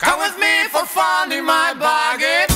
Come with me for fun in my bargain.